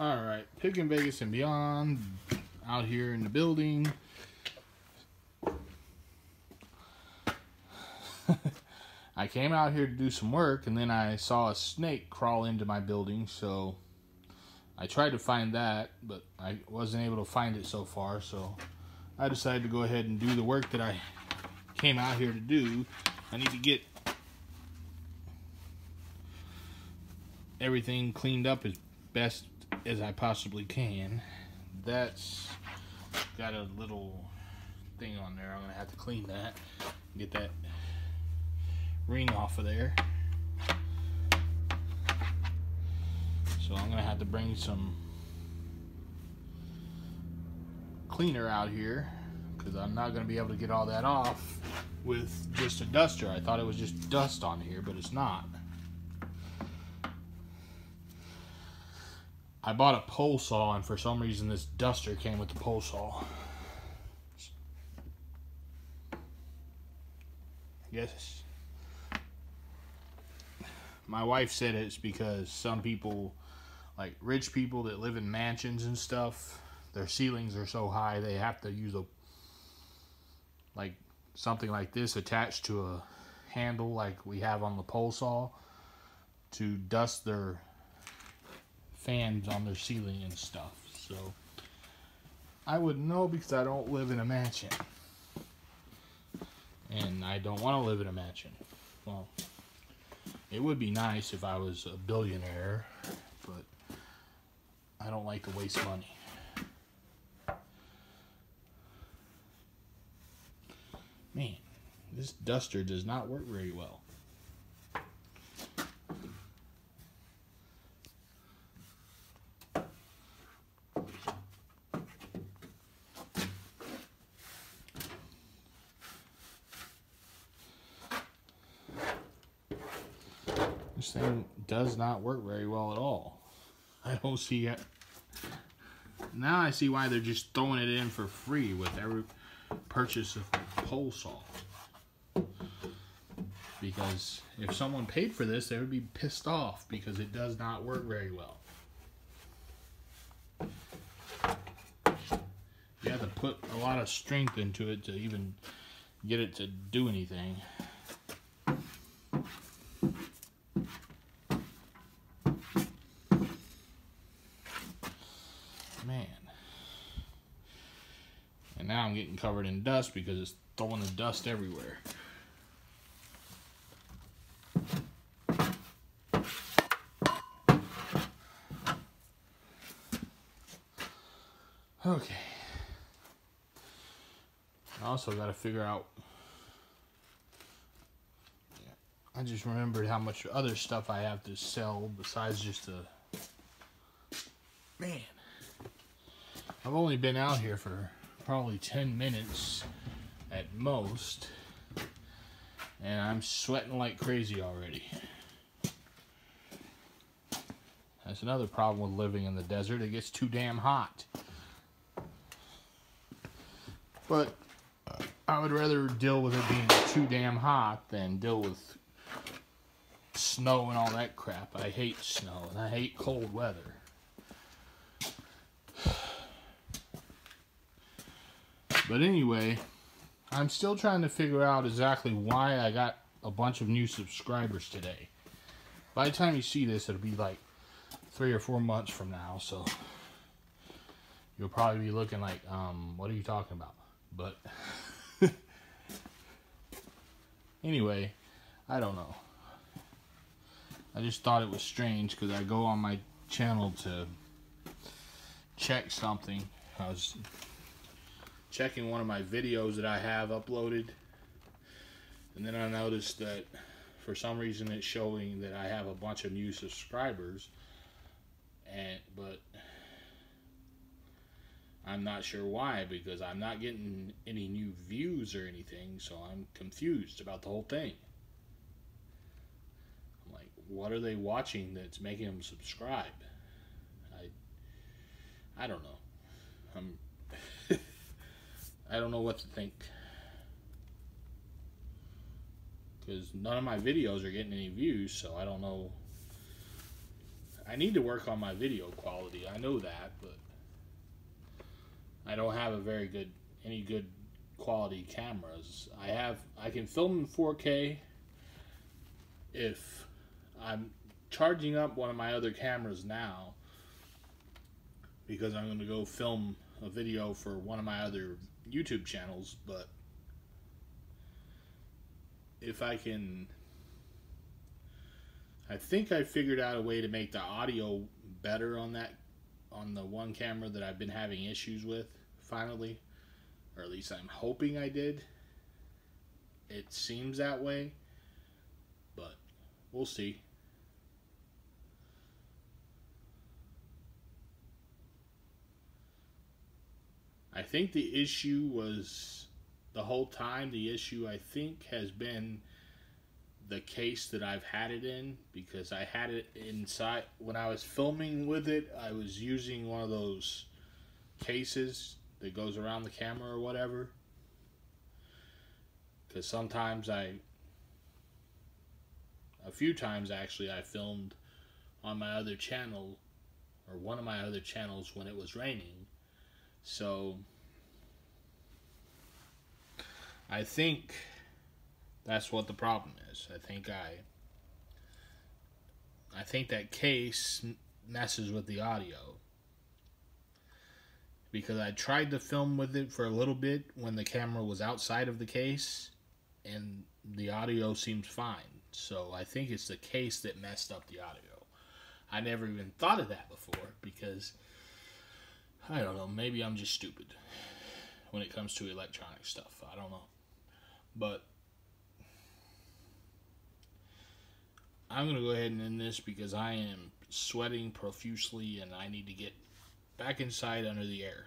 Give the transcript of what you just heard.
All right, Picking Vegas and Beyond out here in the building. I came out here to do some work, and then I saw a snake crawl into my building, so I tried to find that, but I wasn't able to find it so far, so I decided to go ahead and do the work that I came out here to do. I need to get everything cleaned up as best as I possibly can. That's got a little thing on there. I'm gonna have to clean that and get that ring off of there. So I'm gonna have to bring some cleaner out here because I'm not gonna be able to get all that off with just a duster. I thought it was just dust on here, but it's not. I bought a pole saw, and for some reason this duster came with the pole saw. Yes. My wife said it's because some people, like rich people that live in mansions and stuff, their ceilings are so high they have to use a, like something like this attached to a handle like we have on the pole saw to dust their fans on their ceiling and stuff. So I would know because I don't live in a mansion, and I don't want to live in a mansion. Well, it would be nice if I was a billionaire, but I don't like to waste money. Man, this duster does not work very well. This thing does not work very well at all. I don't see it. Now I see why they're just throwing it in for free with every purchase of pole saw. Because if someone paid for this, they would be pissed off because it does not work very well. You have to put a lot of strength into it to even get it to do anything. Now I'm getting covered in dust because it's throwing the dust everywhere. Okay. I also got to figure out... I just remembered how much other stuff I have to sell besides just the... Man. I've only been out here for... probably 10 minutes at most, and I'm sweating like crazy already. That's another problem with living in the desert. It gets too damn hot. But I would rather deal with it being too damn hot than deal with snow and all that crap. I hate snow and I hate cold weather. But anyway, I'm still trying to figure out exactly why I got a bunch of new subscribers today. By the time you see this, it'll be like 3 or 4 months from now, so you'll probably be looking like, what are you talking about? But anyway, I don't know. I just thought it was strange because I go on my channel to check something. I was checking one of my videos that I have uploaded, and then I noticed that for some reason it's showing that I have a bunch of new subscribers, but I'm not sure why, because I'm not getting any new views or anything, so I'm confused about the whole thing. I'm like, what are they watching that's making them subscribe? I don't know. I don't know what to think, because none of my videos are getting any views, so I don't know. I need to work on my video quality. I know that, but I don't have a very good, any good quality cameras. I can film in 4K if I'm charging up one of my other cameras now, because I'm going to go film a video for one of my other YouTube channels. But if I can, I think I figured out a way to make the audio better on that, on the one camera that I've been having issues with, finally. Or at least I'm hoping I did. It seems that way, but we'll see. I think the issue was, the whole time, the issue I think has been the case that I've had it in, because I had it inside. When I was filming with it, I was using one of those cases that goes around the camera or whatever, because sometimes a few times actually, I filmed on my other channel, or one of my other channels, when it was raining. So I think that's what the problem is. I think that case messes with the audio, because I tried to film with it for a little bit when the camera was outside of the case, and the audio seems fine. So I think it's the case that messed up the audio. I never even thought of that before, because I don't know, maybe I'm just stupid when it comes to electronic stuff. I don't know. But I'm going to go ahead and end this, because I am sweating profusely and I need to get back inside under the air.